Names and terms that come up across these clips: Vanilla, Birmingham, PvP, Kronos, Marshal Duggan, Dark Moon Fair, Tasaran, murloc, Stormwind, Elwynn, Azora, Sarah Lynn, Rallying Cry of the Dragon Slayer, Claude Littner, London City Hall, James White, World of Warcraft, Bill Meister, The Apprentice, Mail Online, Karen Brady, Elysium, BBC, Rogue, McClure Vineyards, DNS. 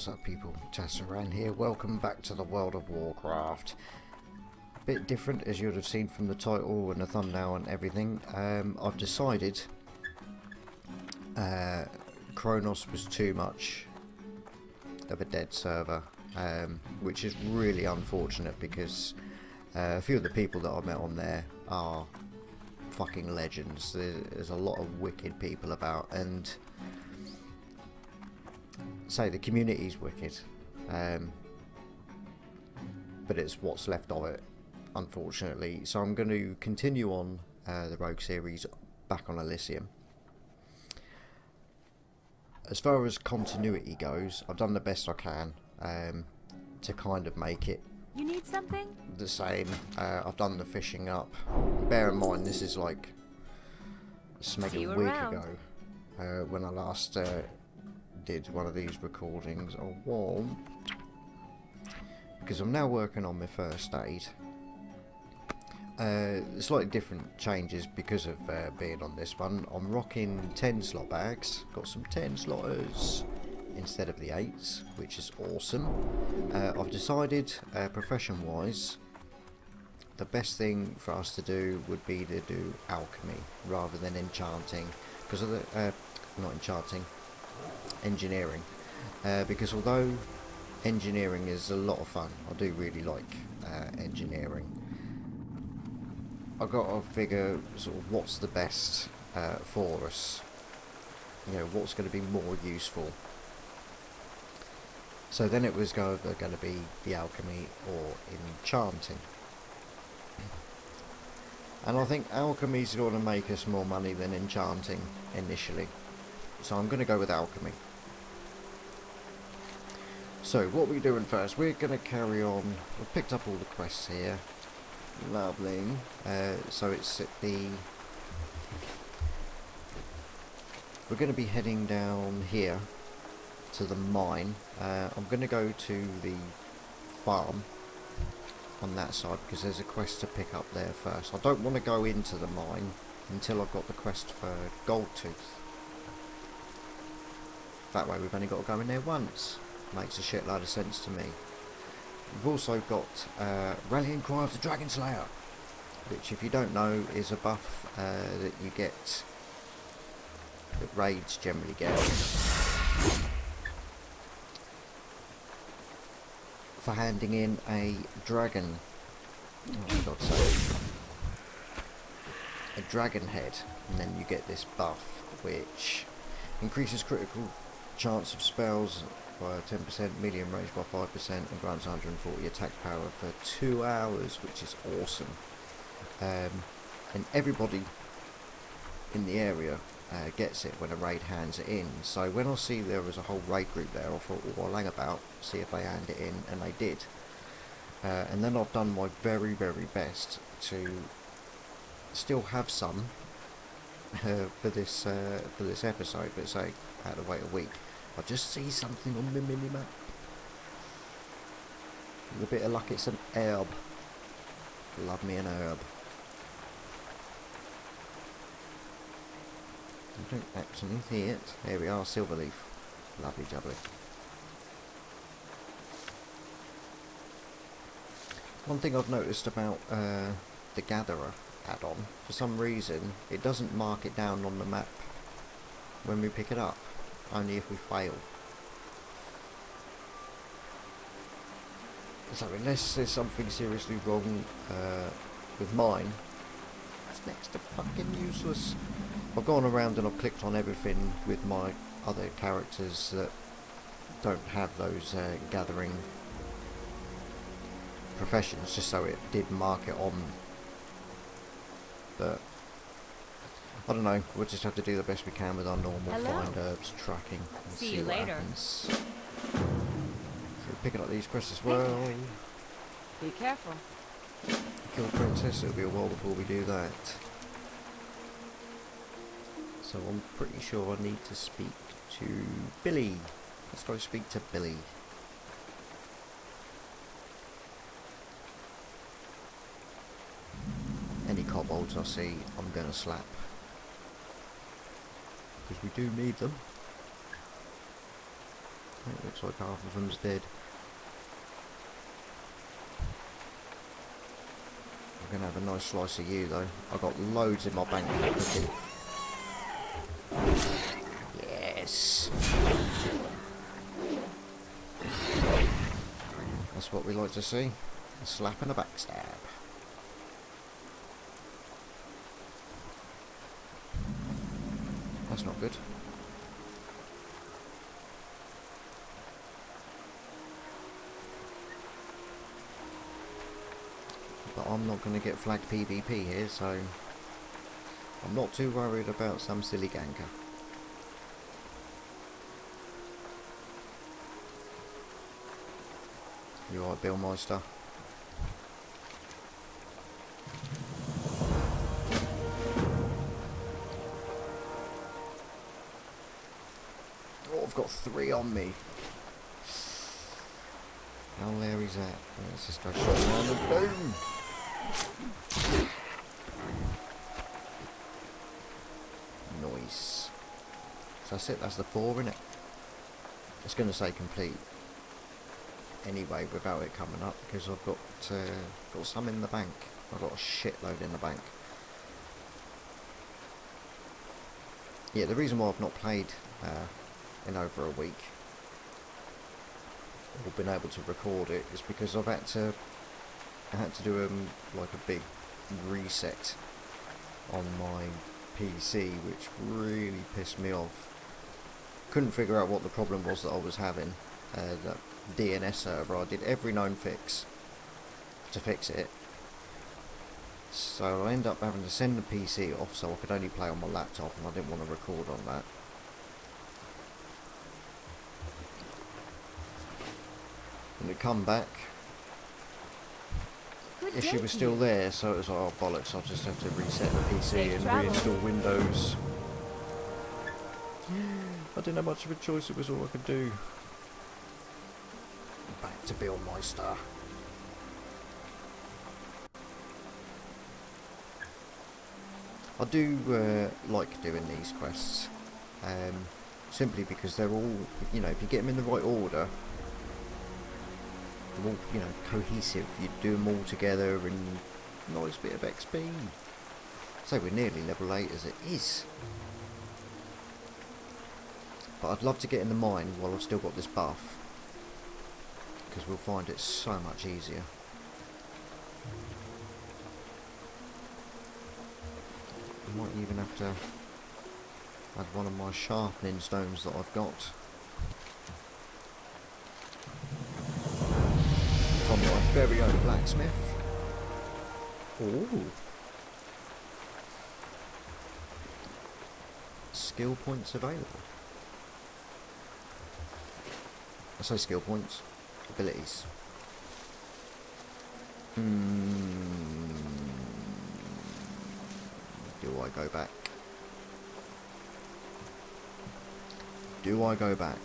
What's up, people? Tasaran here. Welcome back to the World of Warcraft. A bit different, as you would have seen from the title and the thumbnail and everything. I've decided Kronos was too much of a dead server, which is really unfortunate because a few of the people that I met on there are fucking legends. There's a lot of wicked people about, and say the community's wicked, but it's what's left of it, unfortunately. So I'm going to continue on the Rogue series back on Elysium. As far as continuity goes, I've done the best I can to kind of make it you need something the same. I've done the fishing up. Bear in mind, this is like a week ago when I last did one of these recordings. I warned, because I'm now working on my first aid. Slightly different changes because of being on this one. I'm rocking 10 slot bags, got some 10 slotters instead of the 8s, which is awesome. I've decided profession wise the best thing for us to do would be to do alchemy rather than enchanting, because of the engineering, because although engineering is a lot of fun, I do really like engineering. I've got to figure sort of what's the best for us, you know, what's going to be more useful. So then it was going to be the alchemy or enchanting, and I think alchemy's going to make us more money than enchanting initially, so I'm going to go with alchemy. So what we're doing first, we're going to carry on. We've picked up all the quests here, lovely. So it's at the, we're going to be heading down here to the mine. I'm going to go to the farm on that side because there's a quest to pick up there first. I don't want to go into the mine until I've got the quest for Goldtooth. That way we've only got to go in there once. Makes a shitload of sense to me. We've also got Rallying Cry of the Dragon Slayer, which if you don't know is a buff that you get, that raids generally get, for handing in a dragon, oh for God's sake, a dragon head, and then you get this buff which increases critical chance of spells by 10%, medium range by 5%, and grants 140 attack power for 2 hours, which is awesome. And everybody in the area gets it when a raid hands it in. So when I see there was a whole raid group there, I thought, well, I'll hang about, see if they hand it in, and they did. And then I've done my very, very best to still have some for this episode, but say I had to wait a week. I just see something on the minimap. With a bit of luck, it's an herb. Love me an herb. I don't actually see it. Here we are, silverleaf. Lovely jubbly. One thing I've noticed about the Gatherer add-on, for some reason it doesn't mark it down on the map when we pick it up, only if we fail. So unless there's something seriously wrong with mine, it's next to fucking useless. I've gone around and I've clicked on everything with my other characters that don't have those gathering professions, just so it did mark it on. But I don't know, we'll just have to do the best we can with our normal find herbs tracking. And see you later. So picking up these quests as well. Be careful. Kill Princess, it'll be a while before we do that. So I'm pretty sure I need to speak to Billy. Let's go speak to Billy. Any kobolds I see, I'm going to slap, because we do need them. It looks like half of them's dead. I'm going to have a nice slice of you though. I've got loads in my bank pocket. Yes! That's what we like to see. A slap and a backstab. That's not good. But I'm not going to get flagged PvP here, so I'm not too worried about some silly ganker. You alright, Bill Meister? Oh, I've got 3 on me. How there is that? Let's just go shot one and boom! Nice. So that's it, that's the 4, innit? It's going to say complete anyway without it coming up because I've got some in the bank. I've got a shitload in the bank. Yeah, the reason why I've not played in over a week or been able to record it is because I've had to do like a big reset on my PC, which really pissed me off. Couldn't figure out what the problem was that I was having. That DNS server, I did every known fix to fix it, so I ended up having to send the PC off so I could only play on my laptop, and I didn't want to record on that. And it come back, the issue was still there, so it was like, oh bollocks, I'll just have to reset the PC and reinstall Windows. I didn't have much of a choice, it was all I could do. Back to Bill Meister. I do like doing these quests, simply because they're all, you know, if you get them in the right order, they're all, you know, cohesive. You do them all together and nice bit of XP. So we're nearly level 8 as it is. But I'd love to get in the mine while I've still got this buff, because we'll find it so much easier. I might even have to add one of my sharpening stones that I've got from my very own blacksmith. Ooh. Skill points available. I say skill points. Abilities. Do I go back? Do I go back?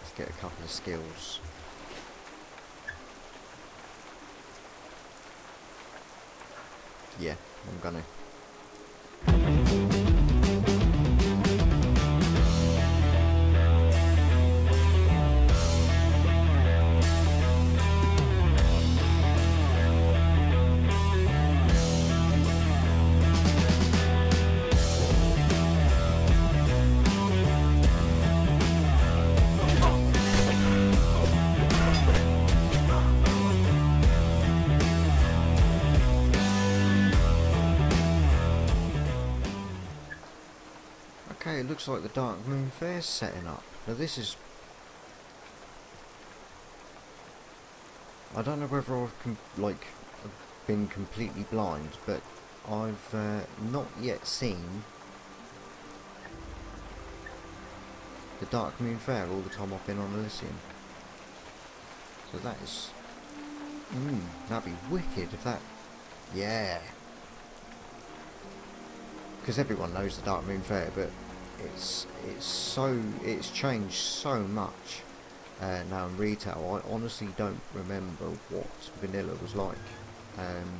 Let's get a couple of skills. Yeah, I'm gonna. Looks like the Dark Moon Fair's setting up. Now this is... I don't know whether I've been completely blind, but I've not yet seen the Dark Moon Fair all the time I've been on Elysium. So that is... that'd be wicked if that... Yeah! Because everyone knows the Dark Moon Fair, but it's changed so much now in retail. I honestly don't remember what vanilla was like,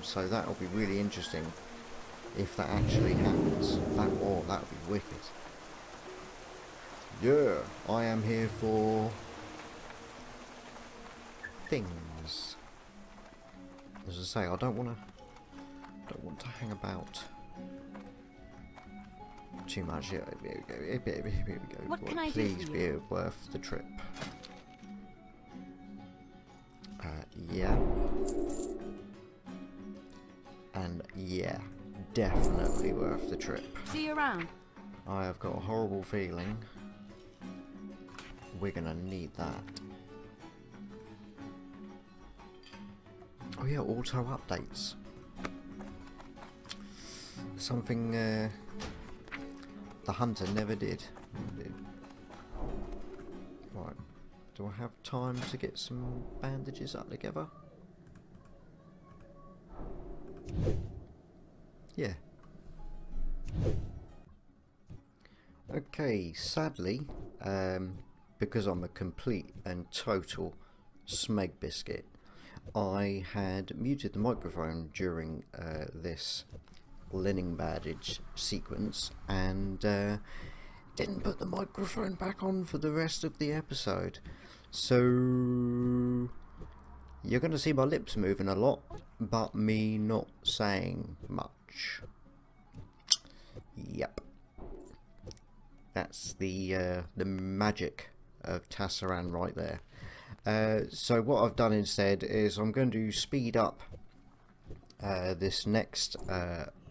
so that'll be really interesting if that actually happens. That would be wicked. Yeah, I am here for things. As I say, I don't want to hang about too much. Yeah, here we go. What can I do? Please be worth the trip. Yeah. And yeah, definitely worth the trip. See you around. I have got a horrible feeling we're gonna need that. Oh yeah, auto updates. Something the hunter never did. Right, do I have time to get some bandages up together? Yeah. Okay, sadly, because I'm a complete and total smeg biscuit, I had muted the microphone during this linen bandage sequence and didn't put the microphone back on for the rest of the episode. So you're going to see my lips moving a lot, but me not saying much. Yep. That's the magic of Tasaran right there. So what I've done instead is I'm going to speed up this next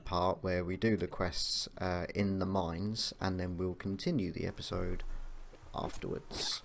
part where we do the quests in the mines, and then we'll continue the episode afterwards.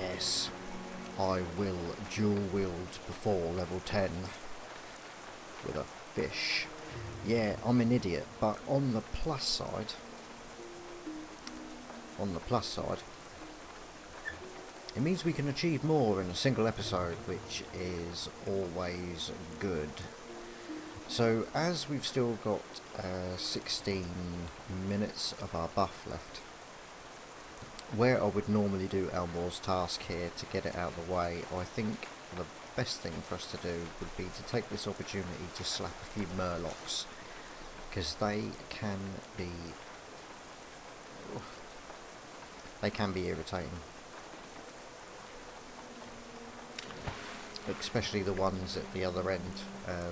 Yes, I will dual wield before level 10 with a fish. Yeah, I'm an idiot, but on the plus side, it means we can achieve more in a single episode, which is always good. So as we've still got 16 minutes of our buff left, where I would normally do Elmore's task here to get it out of the way, I think the best thing for us to do would be to take this opportunity to slap a few murlocs, because they can be irritating, especially the ones at the other end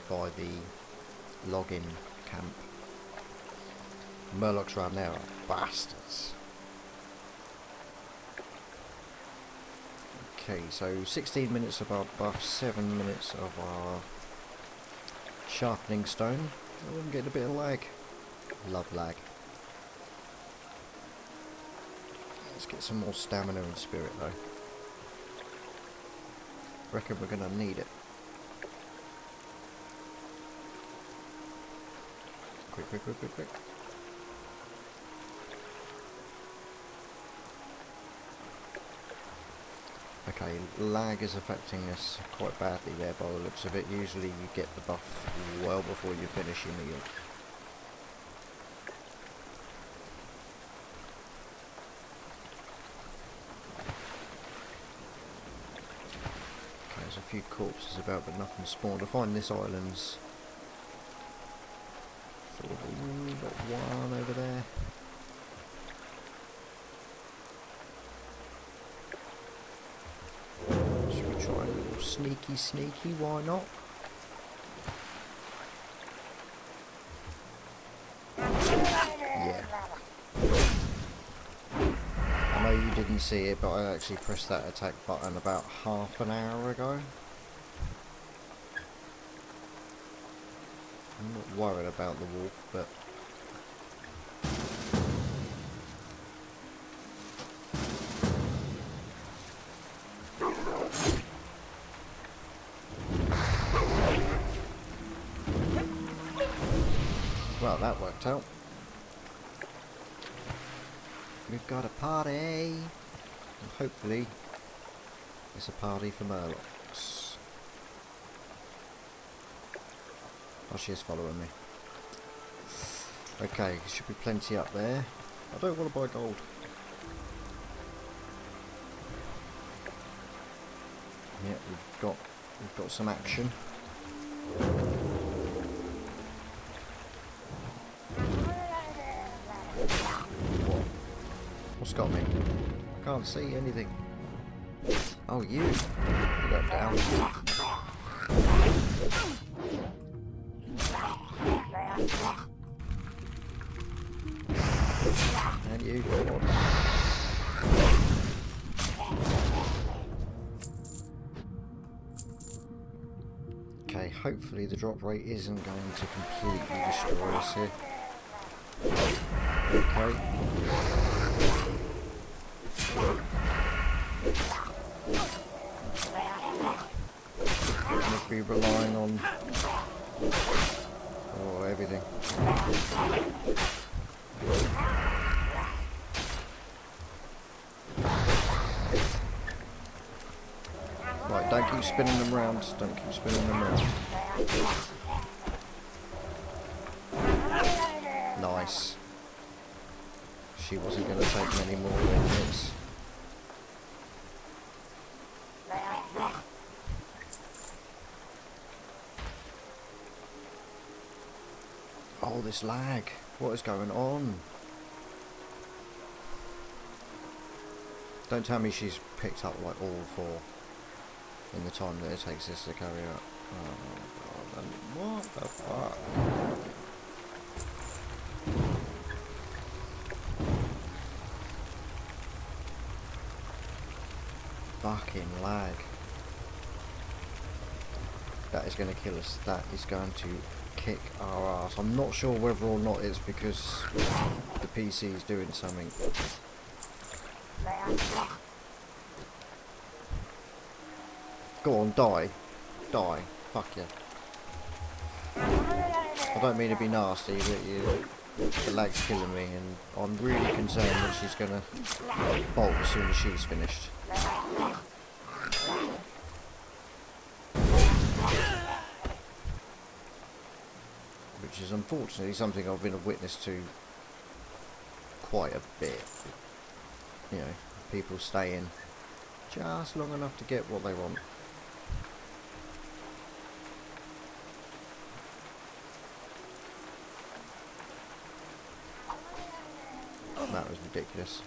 by the login camp. Murlocs around there are bastards. Okay, so 16 minutes of our buff, 7 minutes of our sharpening stone. Oh, I'm getting a bit of lag. Love lag. Let's get some more stamina and spirit though. Reckon we're going to need it. Quick, quick, quick, quick, quick. Okay, lag is affecting us quite badly there by the looks of it. Usually you get the buff well before you finish your meal. There's a few corpses about, but nothing spawned. I find this island's... Got one over there. Should we try a little sneaky? Why not? See it, but I actually pressed that attack button about half an hour ago. I'm not worried about the wolf, but well, that worked out. We've got a party. And hopefully it's a party for murlocs. Oh, she is following me. Okay, should be plenty up there. I don't want to buy gold. Yeah, we've got some action. What's got me? I can't see anything. Oh, you! Got down. And you. Okay, hopefully the drop rate isn't going to completely destroy us here. Okay. Be relying on everything. Right, don't keep spinning them round. Nice. She wasn't going to take many more hits. Oh, this lag. What is going on? Don't tell me she's picked up like all four in the time that it takes this to carry out. Oh god, what the fuck? Fucking lag. That is going to kill us. That is going to kick our ass. I'm not sure whether or not it's because the PC is doing something. Go on, die. Die. Fuck you. I don't mean to be nasty, but the lag's killing me, and I'm really concerned that she's going to bolt as soon as she's finished. Which is unfortunately something I've been a witness to quite a bit. You know, people staying just long enough to get what they want. That was ridiculous.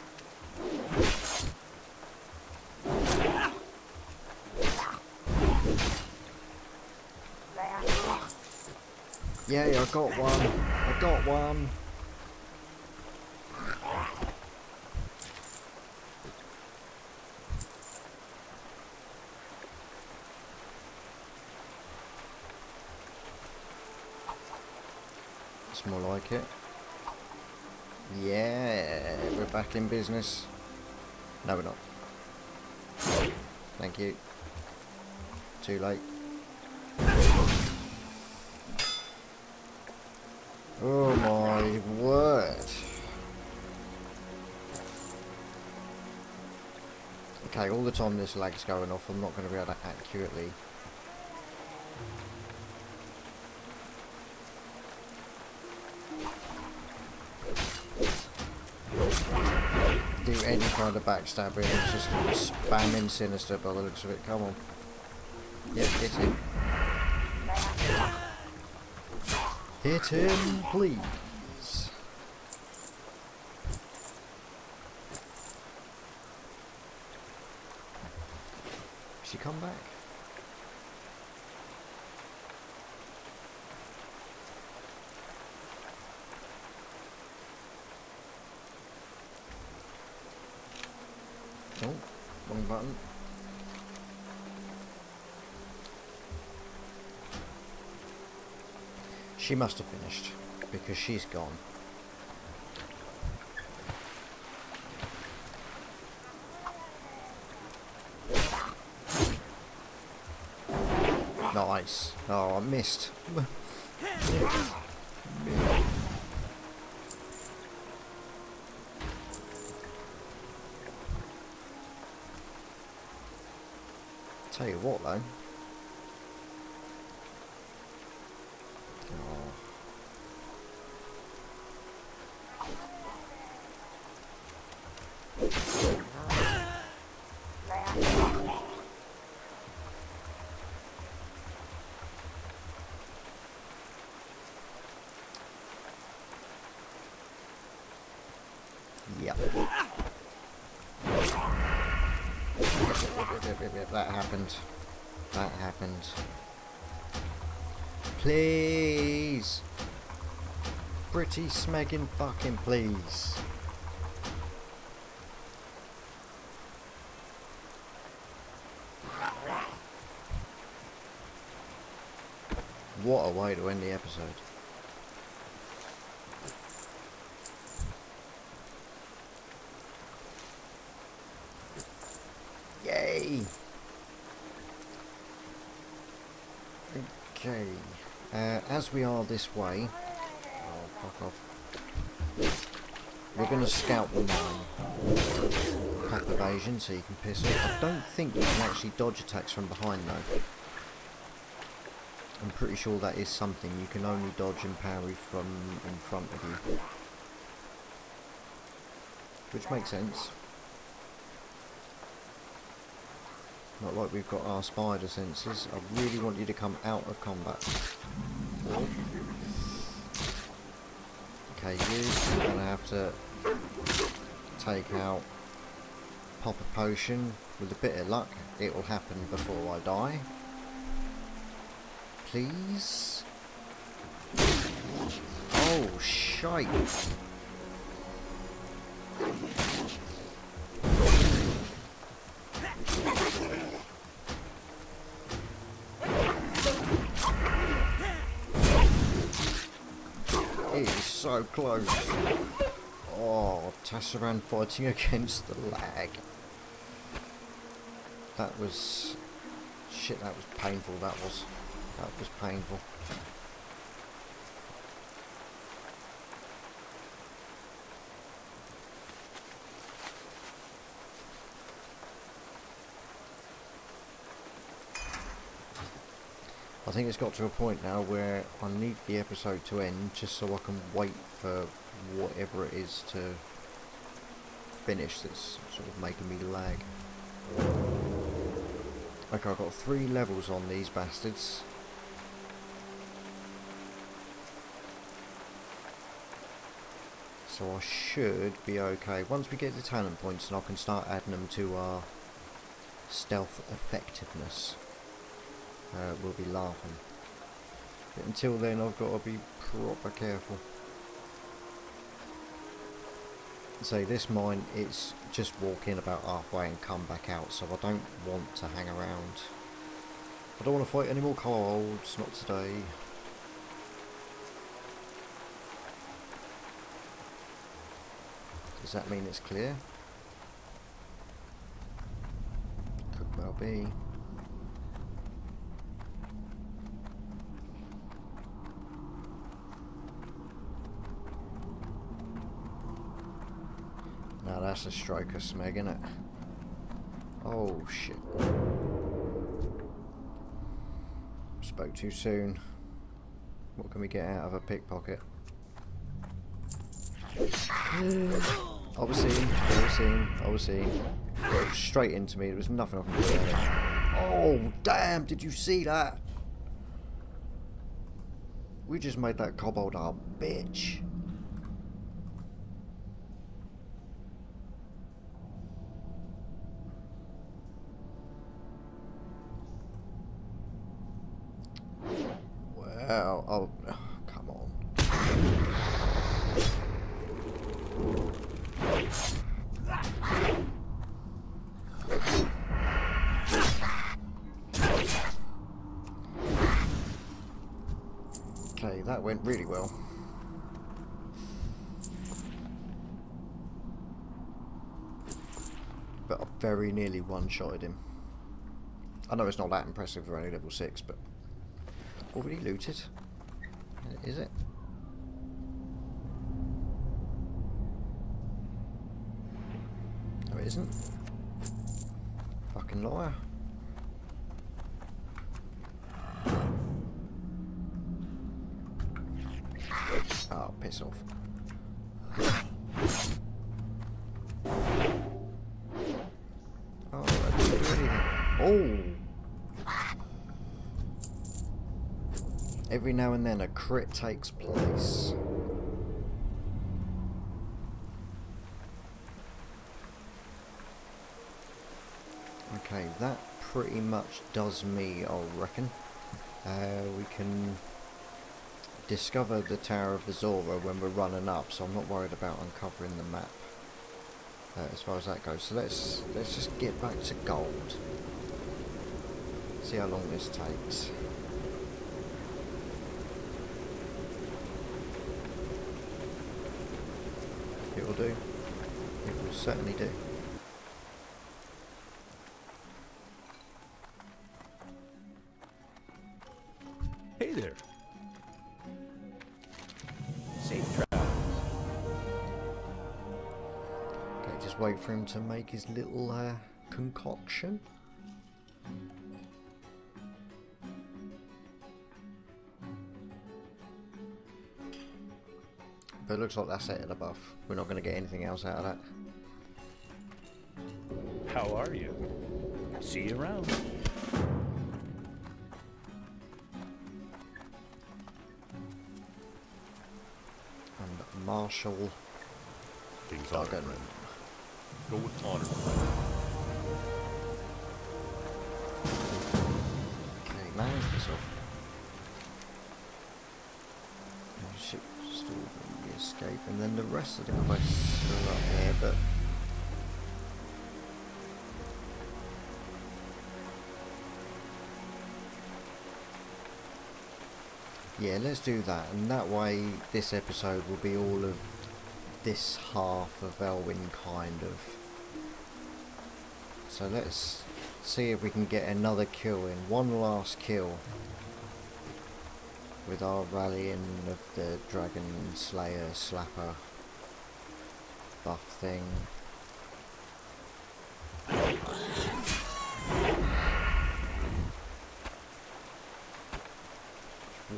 Yay, I got one. I got one. That's more like it. Yeah, we're back in business. No, we're not. Thank you. Too late. Oh my word. Okay, all the time this lag's going off, I'm not going to be able to accurately do any kind of backstabbing. It's just spamming sinister by the looks of it. Come on. Yep, hit him. Hit him, please. Has she come back? Oh, wrong button. She must have finished, because she's gone. Nice. Oh, I missed. Tell you what, though. Yep. That happened. That happened. Please. Pretty smegging fucking please. What a way to end the episode. Yay! Okay, as we are this way, oh fuck off, we're going to scout the mine. Pack evasion so you can piss it. I don't think you can actually dodge attacks from behind though. I'm pretty sure that is something you can only dodge and parry from in front of you, which makes sense. Not like we've got our spider senses. I really want you to come out of combat. Okay, you're going to have to take out Pop a Potion. With a bit of luck, it will happen before I die. Please? Oh, shite! So close. Oh, Tasaran fighting against the lag. That was Shit, that was painful, that was painful. I think it's got to a point now where I need the episode to end just so I can wait for whatever it is to finish that's sort of making me lag. Okay, I've got 3 levels on these bastards. So I should be okay. Once we get the talent points, and I can start adding them to our stealth effectiveness. We'll be laughing. But until then, I've got to be proper careful. So this mine, it's just walk in about halfway and come back out, so I don't want to hang around. I don't want to fight any more kobolds, not today. Does that mean it's clear? Could well be. That's a stroke of smeg, isn't it? Oh shit. Spoke too soon. What can we get out of a pickpocket? I was seen. It was straight into me, there was nothing I could do about it. Oh damn, did you see that? We just made that kobold our bitch. Oh, come on. Okay, that went really well. But I very nearly one-shotted him. I know it's not that impressive for only level 6, but... already looted. Is it? No, it isn't. Fucking liar. Oh, piss off. Oh, that didn't do anything. Oh! Every now and then a crit takes place. Okay, that pretty much does me, I reckon. We can discover the Tower of Azora when we're running up, so I'm not worried about uncovering the map as far as that goes. So let's just get back to gold. See how long this takes. It will do. It will certainly do. Hey there. Safe travels. Okay, just wait for him to make his little concoction. But it looks like that's it at the buff. We're not going to get anything else out of that. How are you? See you around. And Marshal Duggan. Go with honor. Okay, manage this off. Escape, and then the rest of the quests are up here, but yeah, let's do that, and that way this episode will be all of this half of Elwynn, kind of. So let's see if we can get another kill in, one last kill with our rallying of the Dragon Slayer slapper buff thing.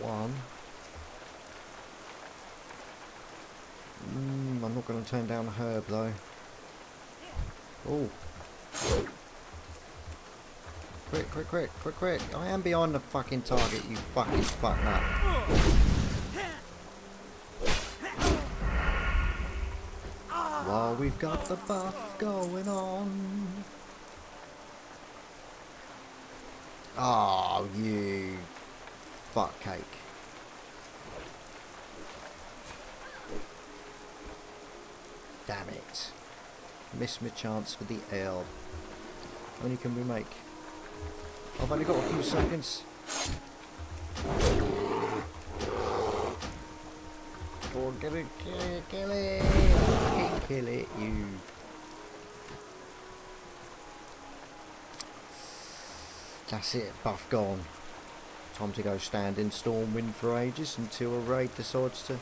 One. I'm not going to turn down Herb though. Oh. Quick, quick, quick, quick, quick. I am beyond the fucking target, you fucking fuck nut. While we've got the buff going on. Oh, you fuck cake. Damn it. Missed my chance for the L. How many can we make? I've only got a few seconds. Go on, get it, kill it, kill it. Kill it, you. That's it, buff gone. Time to go stand in Stormwind for ages until a raid decides to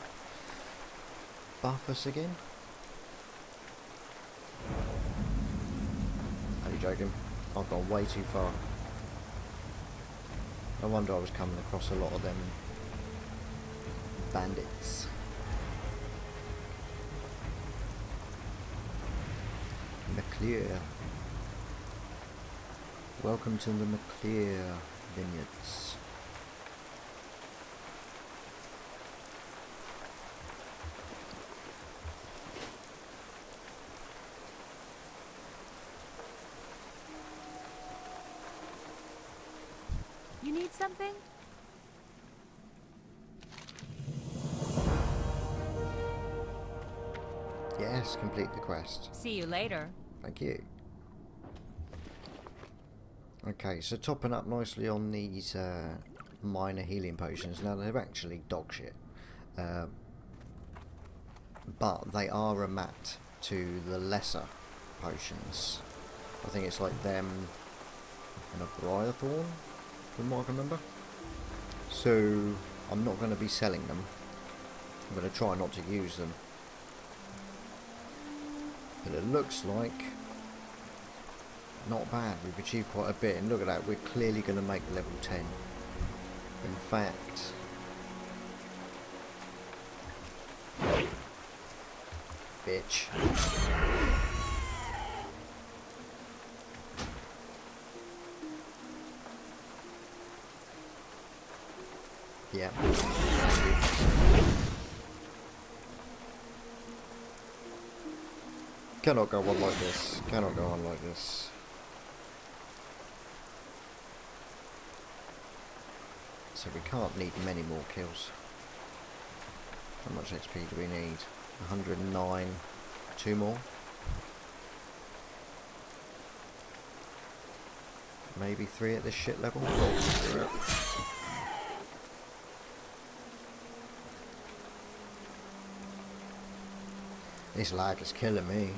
buff us again. Are you joking? I've gone way too far. No wonder I was coming across a lot of them bandits. McClure. Welcome to the McClure Vineyards. You need something? Yes, complete the quest. See you later. Thank you. Okay, so topping up nicely on these minor healing potions. Now, they're actually dog shit. But they are a mat to the lesser potions. I think it's like them and a Briarthorn, from what I can remember. So I'm not going to be selling them. I'm going to try not to use them. But it looks like not bad. We've achieved quite a bit, and look at that, we're clearly going to make level 10. In fact, bitch. Yeah. Cannot go on like this. Cannot go on like this. So we can't need many more kills. How much XP do we need? 109. 2 more. Maybe 3 at this shit level. Oh, this lag is killing me.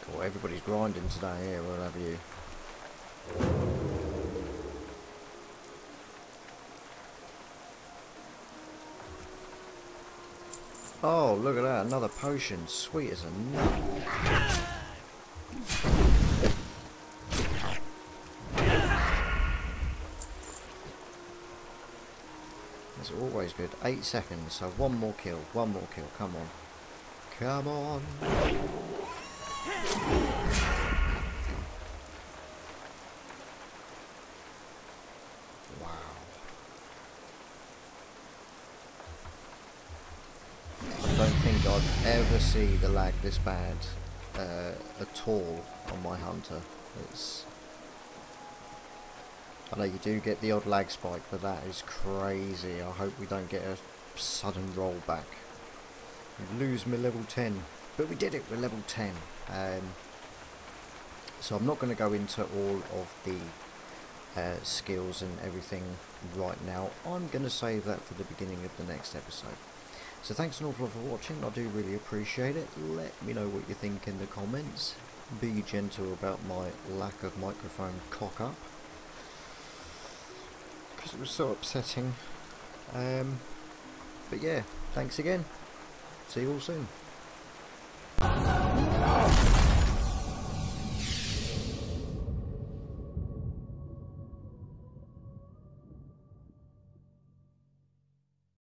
Cool, everybody's grinding today here, we'll have you. Oh, look at that, another potion, sweet as a nut. Always good. 8 seconds, so one more kill, come on. Come on. Wow. I don't think I'd ever see the lag this bad at all on my hunter. It's... I know you do get the odd lag spike, but that is crazy. I hope we don't get a sudden rollback. We lose my level 10. But we did it with level 10. So I'm not going to go into all of the skills and everything right now. I'm going to save that for the beginning of the next episode. So thanks an awful lot for watching. I do really appreciate it. Let me know what you think in the comments. Be gentle about my lack of microphone cock up, because it was so upsetting. But yeah, thanks again. See you all soon.